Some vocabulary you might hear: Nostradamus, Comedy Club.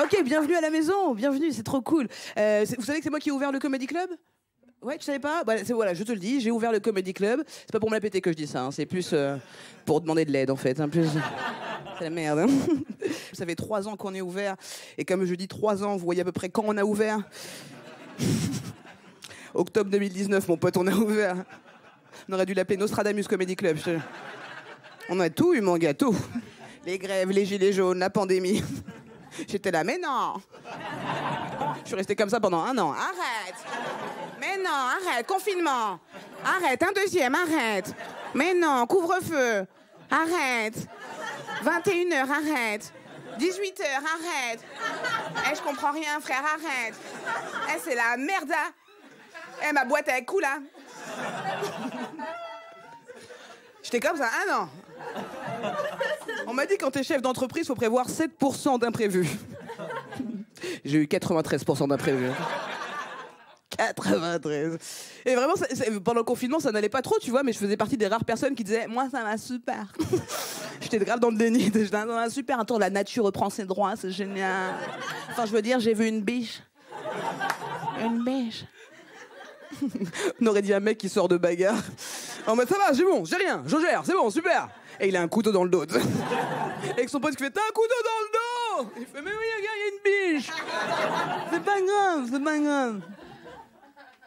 Ok, bienvenue à la maison, bienvenue, c'est trop cool. Vous savez que c'est moi qui ai ouvert le Comedy Club ? Ouais, tu savais pas ? Voilà, je te le dis, j'ai ouvert le Comedy Club. C'est pas pour me la péter que je dis ça, hein, c'est plus pour demander de l'aide en fait. Hein, plus... C'est la merde. Hein. Ça fait 3 ans qu'on est ouvert, et comme je dis 3 ans, vous voyez à peu près quand on a ouvert. Octobre 2019, mon pote, on a ouvert. On aurait dû l'appeler Nostradamus Comedy Club. On a tout eu, mon gars, tout. Les grèves, les gilets jaunes, la pandémie. J'étais là, mais non. Je suis restée comme ça pendant 1 an. Arrête. Mais non, arrête, confinement. Arrête, un deuxième, arrête. Mais non, couvre-feu. Arrête. 21h, arrête. 18h, arrête. Eh, je comprends rien, frère, arrête. Eh, c'est la merde, là. Eh, ma boîte, elle coule, là. J'étais comme ça, 1 an. On m'a dit quand t'es chef d'entreprise, faut prévoir 7% d'imprévus. J'ai eu 93% d'imprévus. 93. Et vraiment, pendant le confinement, ça n'allait pas trop, tu vois, mais je faisais partie des rares personnes qui disaient « Moi, ça va super ». J'étais grave dans le déni. J'étais dans un super. Attends, la nature reprend ses droits, c'est génial. Enfin, je veux dire, j'ai vu une biche. Une biche. On aurait dit un mec qui sort de bagarre. En mode, ça va, j'ai bon, j'ai rien, je gère, c'est bon, super. Et il a un couteau dans le dos. Et que son pote qui fait, t'as un couteau dans le dos. Il fait, mais oui, regarde, il y a une biche. C'est pas grave, c'est pas grave.